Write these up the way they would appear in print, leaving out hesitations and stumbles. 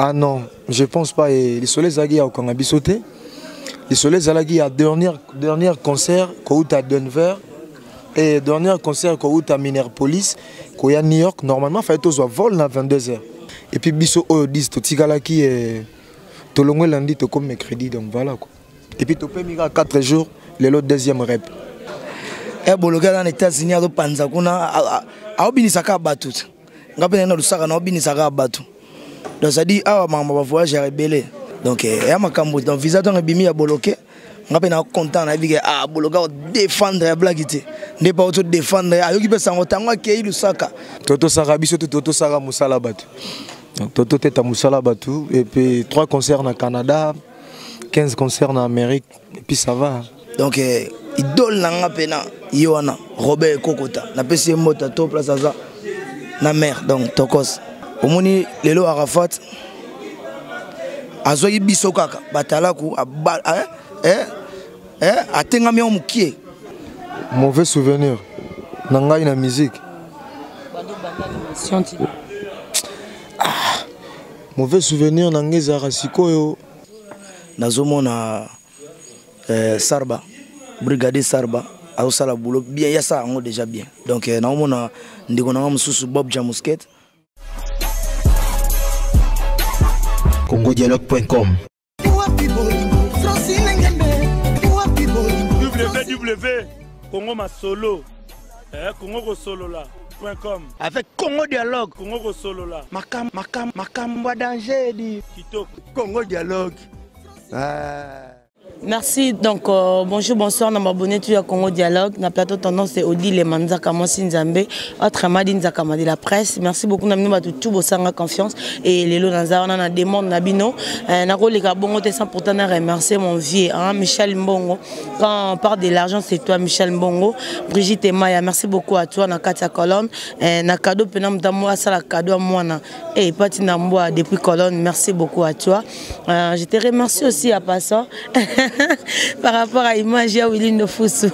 Ah non, je ne pense pas. Le soleil Zagui a sauté. Le soleil Zagui a dernier concert à Denver et dernier concert à Minneapolis, à New York. Normalement, il fallait tous vol à 22h. Et puis biso disent tout tigalaki et tout le monde lundi comme mes crédits donc voilà quoi. Et puis tu peux migrer à 4 jours le deuxième rep. Et Boloke dans les États-Unis a panza kuna a obinisaka batu. Ngapena na lusaka na obinisaka batu. Donc ça dit ah maman va voyager rebelle. Donc et à makambo donc visa ton bimi ya Boloke. Ngapena content na vie ah Boloke défendre la blaguité. Ne pas auto défendre ayoki pesa ngotango akei lusaka. Toto saka biso toto saka musala batu. Toto teta musala batu et puis 3 concerts au Canada, 15 concerts en Amérique et puis ça va. Donc idole nanga pena Yoana Robert Kokota na pesi mota to place za na mère donc tokos. Omoni lelo Arafat azoyi biso kaka batalaku atengami omukie. Mauvais souvenir nanga ina musique. Mauvais souvenir nangeza rasikoyo. Nazomona Sarba, brigadier Sarba, au salaboulot, bien, il y a ça déjà bien. Donc, nous avons Bob Jamousket. CongoDialogue.com www.congomasolo.com avec Congo Dialogue. Congo Solola. Macam, danger dit. Congo Dialogue. Merci, donc bonjour, bonsoir, nous m'abonnez toujours à Congo Dialogue. Dans le plateau tendance, c'est Odile Manzak, Francine Ngembe, Otramadi Nzakama de la presse. Merci beaucoup, nous avons tout la confiance. Et les lots, nous avons des demandes, nous avons des bonnes questions pour te remercier, mon vieux, Michel Mbongo. Quand on parle de l'argent, c'est toi, Michel Mbongo. Brigitte et Maya, merci beaucoup à toi, dans Katia Colonne. Dans le cadeau, nous avons un cadeau à moi. Et Pati Namboa, depuis Colonne, merci beaucoup à toi. Je te remercie aussi à passant. Par rapport à l'image de Willy Nofusou.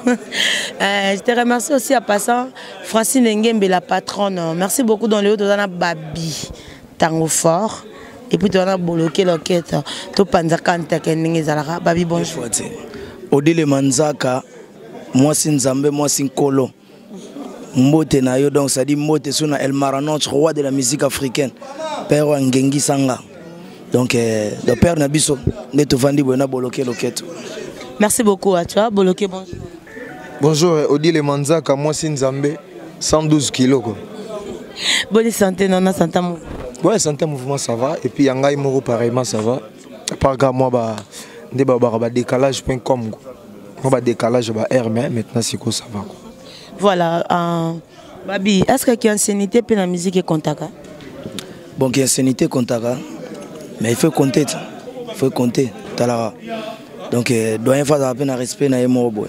Je te remercie aussi à passant Francine Ngembe, la patronne. Merci beaucoup dans le haut de Babi Tangofort. Et puis dans la Boloke Lokete. Tout Panzaka Ntakenengezara. Babi, bonjour. Odile Manzak, moi c'est Nzambe, moi c'est Nkolo. Mbote Nayo, donc ça dit Mbote Suna El Maranoch, roi de la musique africaine. Père Ngengi Sanga. Donc, le père Nabiso, Boloke Lokete. Merci beaucoup à toi, Boloke, bonjour. Bonjour, Odile Manzak, moi c'est Nzambe, 112 kilos. Quoi. Bonne santé, non, santé mouvement. Oui, santé mouvement, ça va. Et puis, Yangaï Moro, pareillement, ça va. Par contre, moi, je suis en décalage.com. Je suis en décalage, R, mais maintenant, c'est quoi, ça va. Quoi. Voilà. Babi, est-ce qu'il y a une ancienneté pour la musique et Kontaka? Bon, il y a une ancienneté Kontaka. Mais il faut compter, il faut compter. Donc, doyen faut avoir un respect na yemo boy.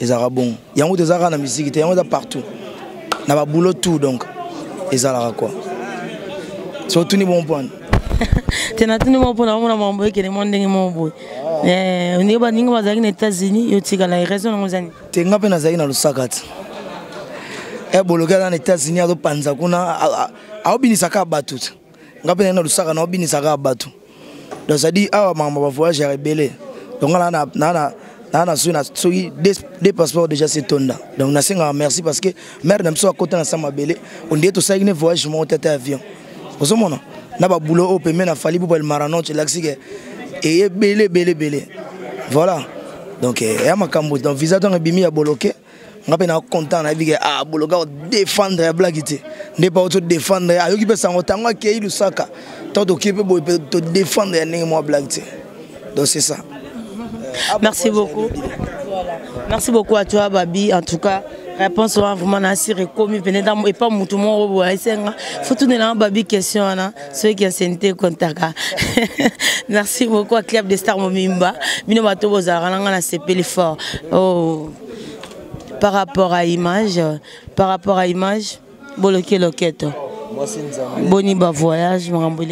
Ils arabes bon. Y a où des arabes na musique, y a où des partout. Na ba boulot tout donc. Ils arabes quoi. Surtout ni bon point. Tu n'as tout ni bon point. On a mon boy qui demande ni mon boy. On est pas ni on va zagin aux États-Unis. Yo tika la raison on zagin. Tu n'as pas na zagin na le sagat. Eh Boloke dans les États-Unis a do panza kuna a obini saka batut. Ngapena lusaka na obini saka batu. Donc ça dit ah maman va voyager rebelle. Donc là on a des passeports déjà c'est tonda. Donc on a merci parce que mère n'a pas côté ensemble à belé. On dit tout ça une voyage monter avion. Parce que mon n'a pas boulot au paiement na fali pour le maranon c'est l'axique et belé. Voilà. Donc et makambo donc visa donc bimi ya Boloke. Ngapena content na vie ah Boloke défendre la blaguité. Ne pas auto défendre ayoki pesa ngotango ke lusaka. Tant d'occuper pour te défendre et moi blaguité. Donc c'est ça. Merci beaucoup. Voilà. Merci beaucoup à toi, Babi. En tout cas, réponse vraiment assez reconnue. Et pas tout le monde. Il faut tout le monde, Babi, question. Ceux qui ont été contactés. Merci beaucoup à Kleb des Star Momimba. Mino Batobo Zaranga a CP l'effort. Par rapport à l'image, Boloke Lokete. Boni ba voyage, je me remboule.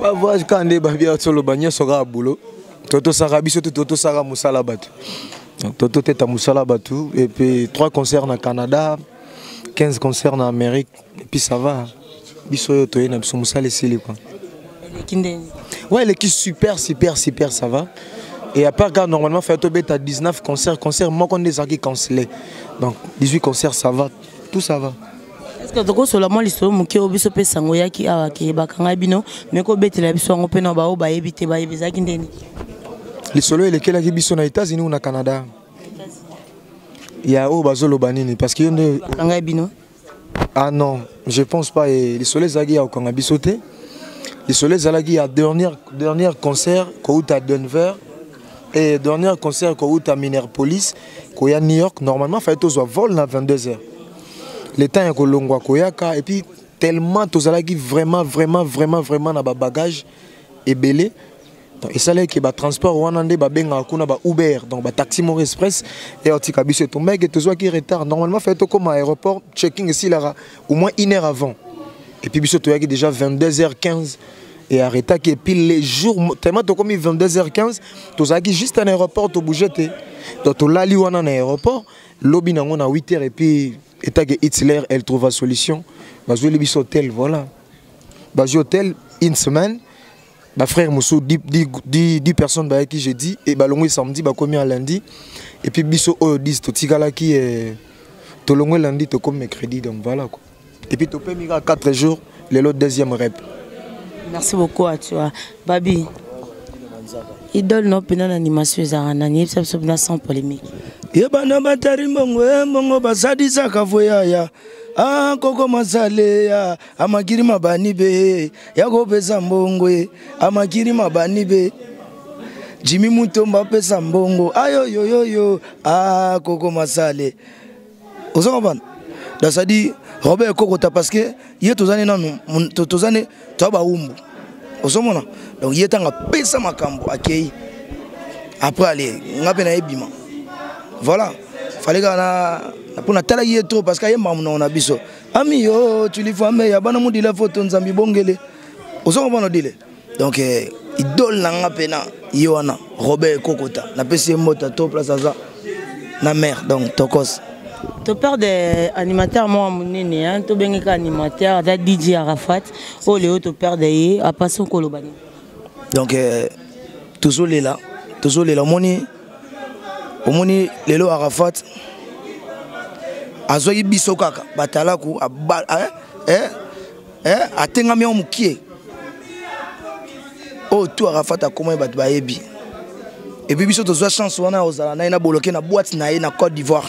Ba voyage, quand des Babi à Solo Bagnon sera à boulot. Toto Sarabi, Toto Sara Moussala Batu. Toto Teta Moussala Batu. Et puis 3 concerts au Canada, 15 concerts en Amérique. Et puis ça va. Biso Yoto Moussala et Sili. Ouais, l'équipe super, super, super, ça va. Et à part quand normalement, Fatobet à 19 concerts, moi qu'on est qui cancellé. Donc 18 concerts, ça va, tout ça va. Est-ce que tu as seulement l'histoire de Obiso Pesangoya qui a été Bakangabino, mais qu'au bête la biso en open en bas au baébité baébisa qui n'est ni. Les solos et lesquels qui sont aux États-Unis ou au Canada. Il y a Obazolo Banini parce qu'il y a une. Bakangabino. Ah non, je pense pas. Les soleils zagi au Canada sauté. Les soleils zagi à dernier concert qu'on a à Denver. Et dernier concert qu'on a à Minneapolis, qu'on a à New York, normalement, il fallait que soit vol à 22h. Le temps est long, et puis tellement tous allés vraiment, vraiment na bagage et belé. Et ça là qui va transport ou anandé ba benga kuna ba Uber, donc ba taxi Mor Express et otika biso to mec et to zo qui retard. Normalement fait to comme aéroport checking ici là au moins une heure avant. Et puis biso to ya qui déjà 22h15. Et arrêta qui pile les jours tellement to comme 22h15 to za qui juste un aéroport to bougete donc to lali wana un aéroport lobby nango na 8h et puis eta que Hitler elle trouve la solution bazou le biso hôtel voilà bazou hôtel une semaine. Bah frère Moussou, 10 personnes avec qui j'ai dit, et bah l'ongwe samedi, bah comme à lundi, et puis biso 10, tout tigala qui est, tout l'ongwe lundi, tout comme mercredi, donc voilà quoi. Et puis tout peut migrer 4 jours, le deuxième rep. Merci beaucoup à toi. Babi, idole non pénal animation, Zaranani, ça se passe sans polémique. Yébana Batari Mongwe, Mongo Basadi Zakavoya. Ah, Koko Mazalea, Amagiri Mabanibe, Yago Pesa Mbongwe, Amagiri Mabanibe, Jimmy mutombo Pesa Mbongo, Ayo yo yo yo, Ah, Koko Mazale. Ozoban, Dasadi, Robert Kokota parce que, Yé Tozane nan, Tozane, Taba Umbu. Ozomona, donc Yé Tanga Pesa Makambo, Akei. Après aller, Napena Ebima. Voilà, fallait qu'on a. Pour la taille est trop parce qu'il y a un abisso. Ami, tu les vois, mais il y a un de la photo, nous avons mis bon gueule. Aux gens, on dit. Donc, idole n'a pas pena, Yoana, Robert Kokota. La PC Mota, top place à ça. La mère, donc, Tokos. Tu parles des animateurs, moi, mon nez, hein, tu es un animateur, DJ Arafat, au Léo, tu perds des à Passon Kolobani. Donc, toujours les là, moni, les lots Arafat. Azoyi bisokaka batalaku abal atengami omukie o tu arafata comment bat baebi et puis biso tozwa chance wana ozala na boloke na boîte na ye na Côte d'Ivoire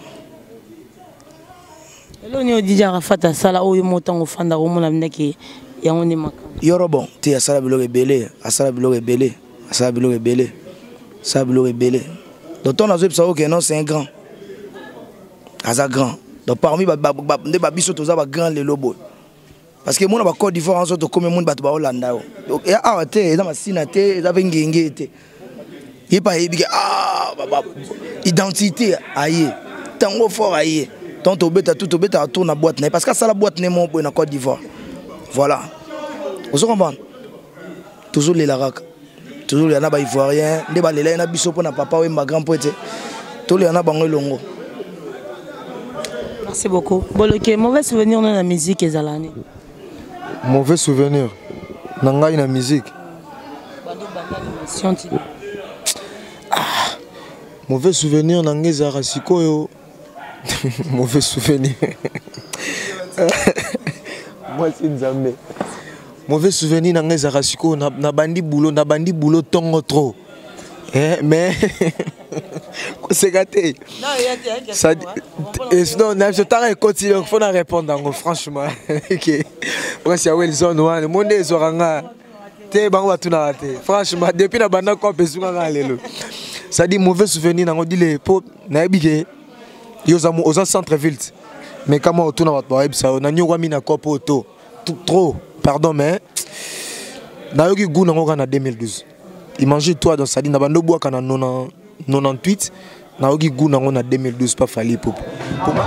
elo ni odija rafata sala oyo motango fanda o mona ndeke yango ne maka yorobon ti asala biloke belé asala biloke belé asala biloke belé asala biloke belé donc on a zo psa ok non c'est un grand asa grand donc parmi des babiso toza ba grand le lobo. Parce que mon Côte d'Ivoire, on comme mon bateau Hollande. Et à terre, dans ma sinaté, ils avaient gagné. Et pas identité aïe, tant fort aïe, tant au bête à tout au bête à tourner la boîte. Parce que ça la boîte n'est mon bon en Côte d'Ivoire. Voilà. Vous comprenez? Toujours les Larac, toujours les Anaba Ivoiriens, les Balélais, les Bissopons, les Papa, ma grand-poète, tous les Anaba Longo. Merci beaucoup. Boloke, mauvais souvenir dans la musique et Zalani. Mauvais souvenir dans la musique. Mauvais souvenir dans les Zarasiko. Mauvais souvenir. Moi c'est Zambé. Mauvais souvenir dans les Zarasiko. Na bandi boulot tant trop. Mais c'est gâté. Non, je t'arrête, continue. Il faut en répondre, franchement. Moi, c'est où ils sont. Le monde est oranga. Franchement, depuis la bande, on peut se faire. Ça dit mauvais souvenir. On dit les pauvres, aux centre-ville. Mais quand on retourne à la maison, on a mis un copo auto. Trop, pardon, mais. On a eu le goût en 2012. Il mangeait toi dans sa ligne. En 98, en 2012, pas fallu pour moi.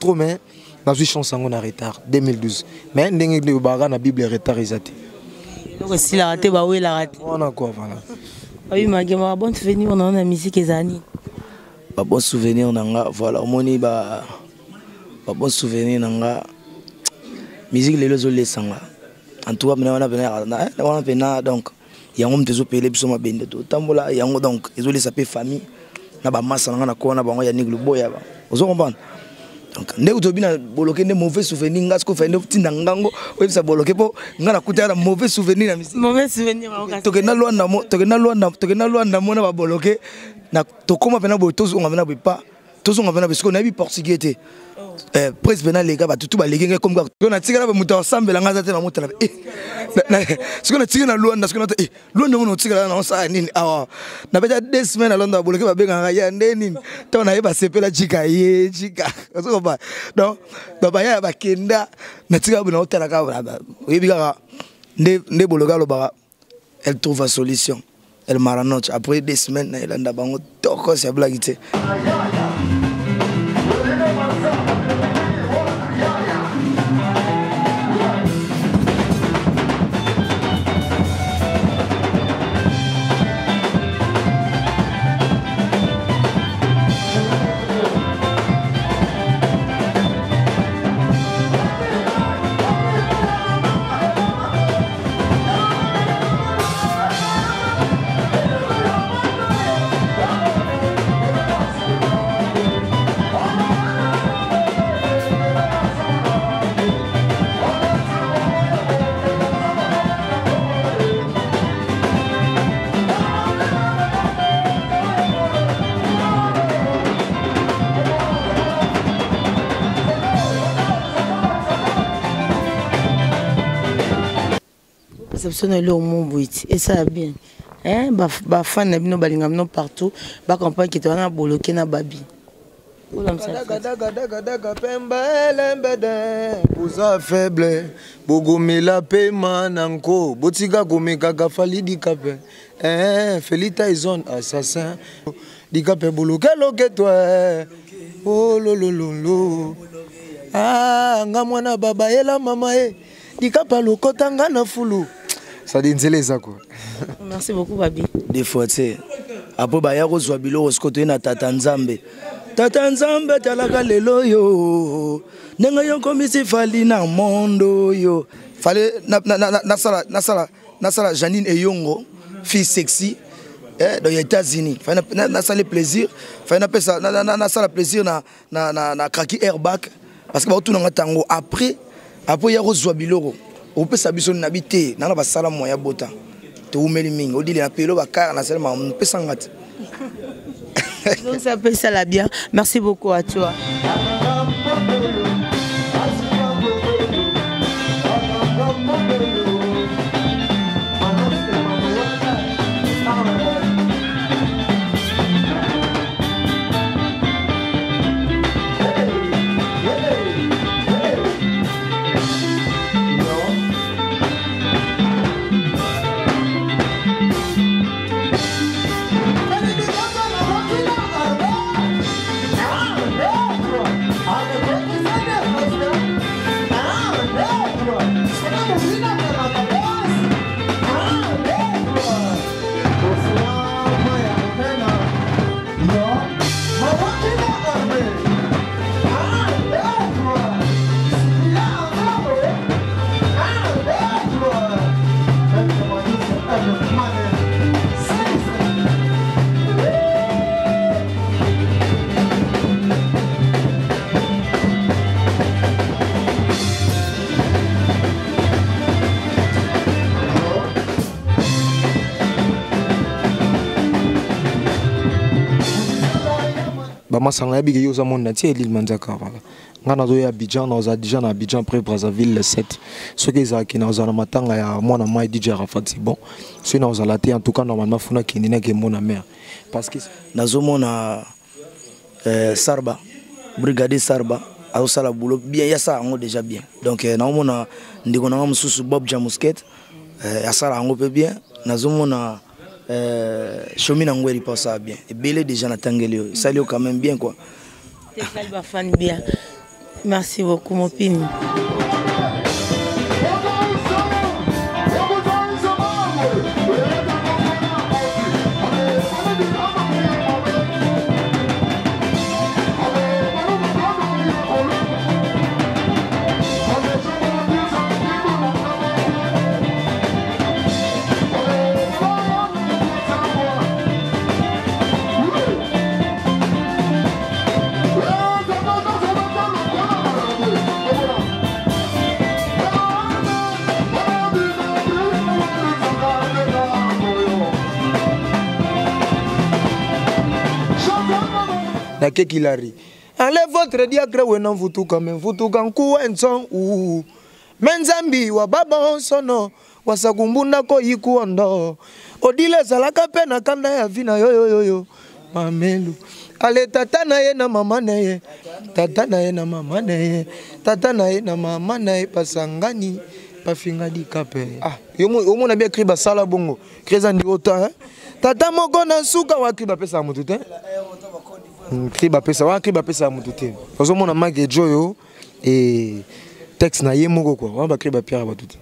Trop, mais dans une chanson on a retard 2012. Mais n'engagez pas la Bible retard isati. Donc si la raté bah oui la raté. On a quoi voilà. Oui ma gueule un bon souvenir on a une musique ezani. Un bon souvenir on a voilà moni bah un bon souvenir on a musique les lois les sangs. En tout cas maintenant on a donc y a un homme des opérations plus ou moins bien de tout. Tambola y a un donc les autres les appels famille. Na ba massa na na ko na ba ya niglu boya ba. Ozo comprendre. Donc ne utobina boloke ne mauvais souvenir ngas ko fa ne tinda ngango we bisa boloke po ngala kutala mauvais souvenir na misi. Mauvais souvenir ma okasi. Tokena lwa na mona ba boloke na tokoma pena bo tozo ngavena bo pa. Tozo ngavena parce que na bi portugais te. Presse bena les gars ba tutu ba legenge comme ka. On a tigala ba muta ensemble ngasa te na mutala. Parce que na tigala lwa na parce que na eh lwa na mona tigala na onsa nini awa. Na beta 2 semaines à Londres boloke ba benga ya nini. On a eu ba sepela jika. Donc ba ya ba kenda na tigala na hôtel ka ba. Yebika ne boloka lo ba. Elle trouve une solution. Elle maranote après 2 semaines na Irlanda bango toko c'est blagité. et ça va bien. Bah fan n'abîme pas partout, bah campagne qui tourne à Boloke na Babi. Posa faible, bogomela pema nanko, botiga gomeka gafali di kape. Felita izon assassin, di kape Boloke Lokete. Oh lolololo. Ah ngamwana baba yela mama e, di kape lokota ngana fulu. Ça dit ça quoi. Merci beaucoup Babi. Des fois tu sais après baya ko zwa bilo oskoto na tata nzambe talaka lelo yo nenga yo komisi fali na mondo yo fallait na sala Janine et Yongo fille sexy dans les États-Unis fallait na sala plaisir fallait na sala plaisir na kraki airback parce que ba tout na tango après ya ko zwa bilo. On peut s'abuser de habiter, on va salam moya bota. Tu ou meliming, on dit les appels au bacar, la salle on peut s'engager. Donc ça peut s'aller bien. Merci beaucoup à toi. Masanga biki yoza monde natie Odile Manzak voilà ngana zo ya Abidjan na za Abidjan près Brazzaville le 7 ce que za ki na za na matanga ya mwana mai DJ Rafat c'est bon ce na za laté en tout cas normalement funa ki nina ke mona mère parce que na zo mona Sarba brigade Sarba au sala boulot bien ya ça ngo déjà bien donc na mona ndiko na msusu Bob Jamusket ya sala ngo pe bien na zo mona Chemin en Guéri passe bien. Et belle déjà na Tangelio. Ça lui quand même bien quoi. T'es calme, fan bien. Merci beaucoup mon pime. Enlève votre diacre ou non, vous tout quand même, vous tout quand couen son ou Menzambi ou Babon sono, ou Sagumbuna koyikuando. Odile Zalaka pena kanda vina yo. Mamelu. Allez, tatana et na mamane, pasangani, pafingadi kape. Ah, yo mon a bien écrit Basala Bongo, Crézandi Ota, hein? Tata Mogona Souka ou Akriba Pesa Moutoutin. Kriba pesa mututi. Faso mona mage joyo et texte na yemoko quoi. Wa ba kriba pierre ba tuti.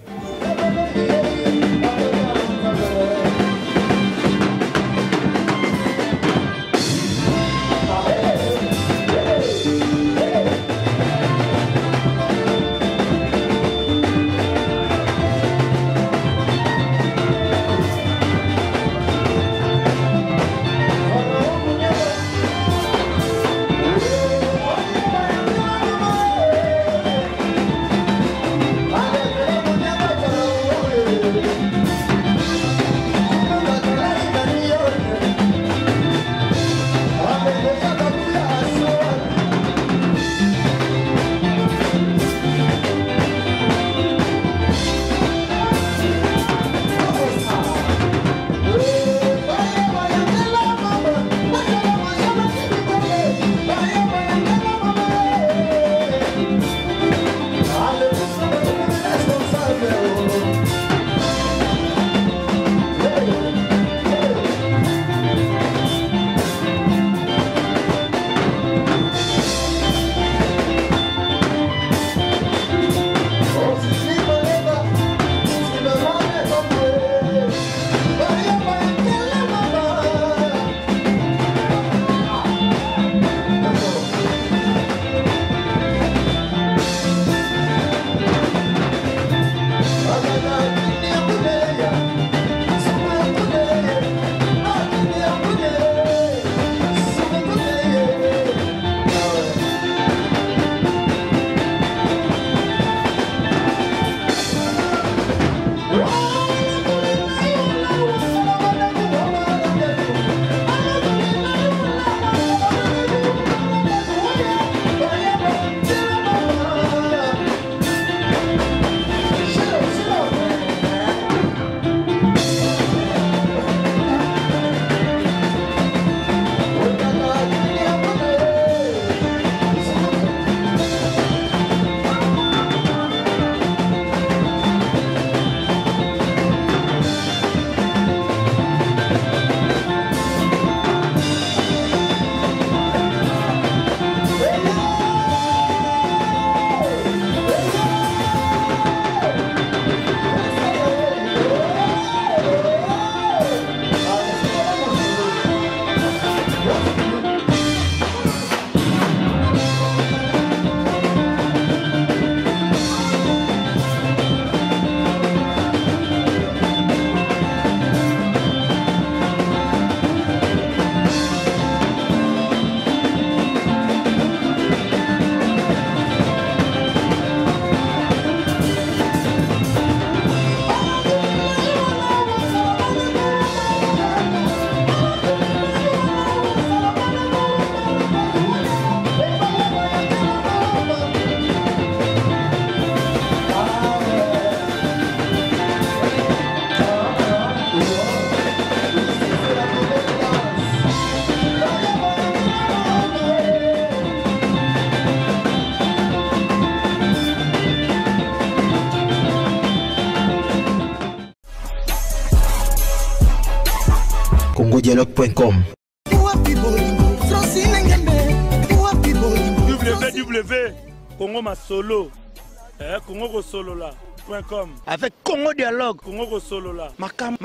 congodialogue.com. Avec Congo Dialogue, Congo Solola, Makam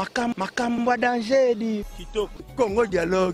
Wadangé, Congo Dialogue.